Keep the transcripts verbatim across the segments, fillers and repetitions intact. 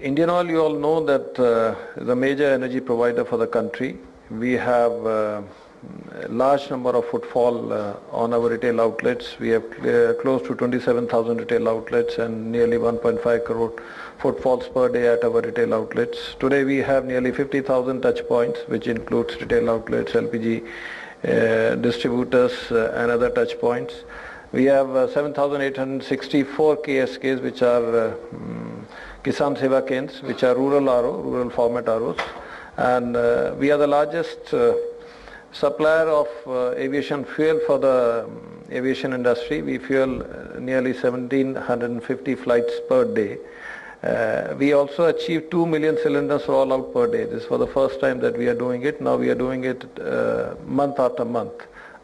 Indian Oil, you all know that uh, is a major energy provider for the country. We have uh, a large number of footfall uh, on our retail outlets. We have uh, close to twenty-seven thousand retail outlets and nearly one point five crore footfalls per day at our retail outlets. Today we have nearly fifty thousand touch points, which includes retail outlets, L P G uh, distributors uh, and other touch points. We have uh, seven thousand eight hundred sixty-four K S Ks, which are uh, Kisan Seva Kendras, which are rural R O, rural format R Os, and uh, we are the largest uh, supplier of uh, aviation fuel for the um, aviation industry. We fuel uh, nearly one thousand seven hundred fifty flights per day. Uh, we also achieved two million cylinders roll out per day. This is for the first time that we are doing it. Now we are doing it uh, month after month.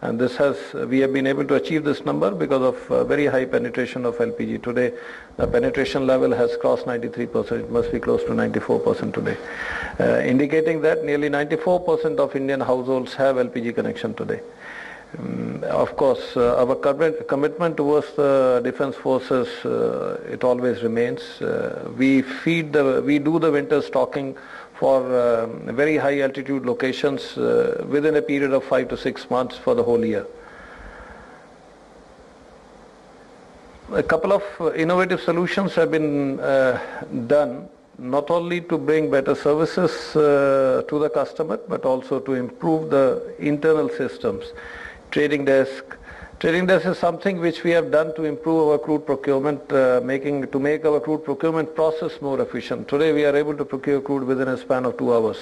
And this has, we have been able to achieve this number because of uh, very high penetration of L P G. Today, the penetration level has crossed ninety-three percent. It must be close to ninety-four percent today, uh, indicating that nearly ninety-four percent of Indian households have L P G connection today. Um, of course, uh, our commit commitment towards the defense forces, uh, it always remains. Uh, we feed the, we do the winter stocking for uh, very high altitude locations uh, within a period of five to six months for the whole year. A couple of innovative solutions have been uh, done, not only to bring better services uh, to the customer, but also to improve the internal systems. Trading desk. Trading desk is something which we have done to improve our crude procurement, uh, making to make our crude procurement process more efficient. Today we are able to procure crude within a span of two hours.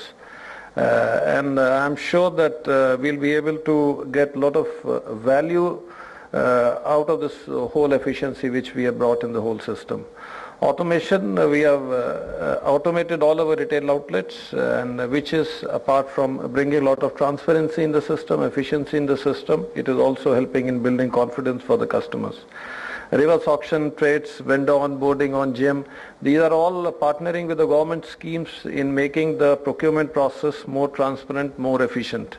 Uh, and uh, I'm sure that uh, we'll be able to get a lot of uh, value uh, out of this whole efficiency which we have brought in the whole system. Automation, uh, we have uh, automated all our retail outlets, uh, and which is, apart from bringing a lot of transparency in the system, efficiency in the system, it is also helping in building confidence for the customers. Reverse auction, trades, vendor onboarding on G M, these are all partnering with the government schemes in making the procurement process more transparent, more efficient.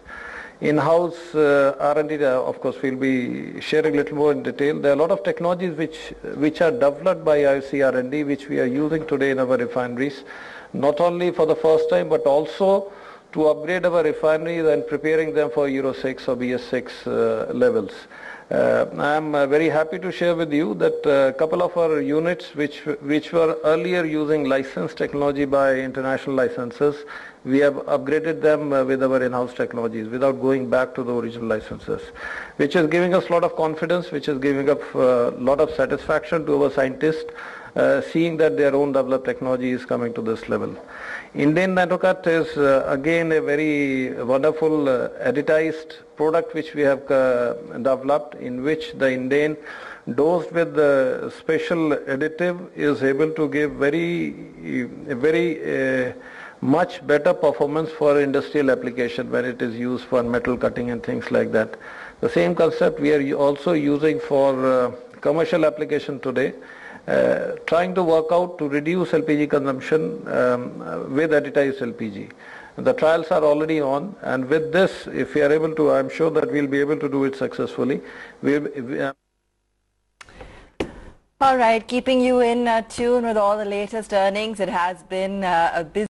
In-house uh, R and D, of course, we'll be sharing a little more in detail. There are a lot of technologies which which are developed by I C R and D, which we are using today in our refineries, not only for the first time, but also to upgrade our refineries and preparing them for Euro six or B S six uh, levels. Uh, I am uh, very happy to share with you that a uh, couple of our units which, which were earlier using licensed technology by international licenses, we have upgraded them uh, with our in-house technologies without going back to the original licenses, which is giving us a lot of confidence, which is giving up a uh, lot of satisfaction to our scientists, uh, seeing that their own developed technology is coming to this level. Indane NanoCut is uh, again a very wonderful uh, editized product which we have uh, developed, in which the Indane dosed with the special additive is able to give very, very uh, much better performance for industrial application when it is used for metal cutting and things like that. The same concept we are also using for uh, commercial application today. Uh, trying to work out to reduce L P G consumption um, with editized L P G. The trials are already on, and with this, if we are able to, I'm sure that we'll be able to do it successfully. We'll, we, uh All right, keeping you in uh, tune with all the latest earnings, it has been uh, a busy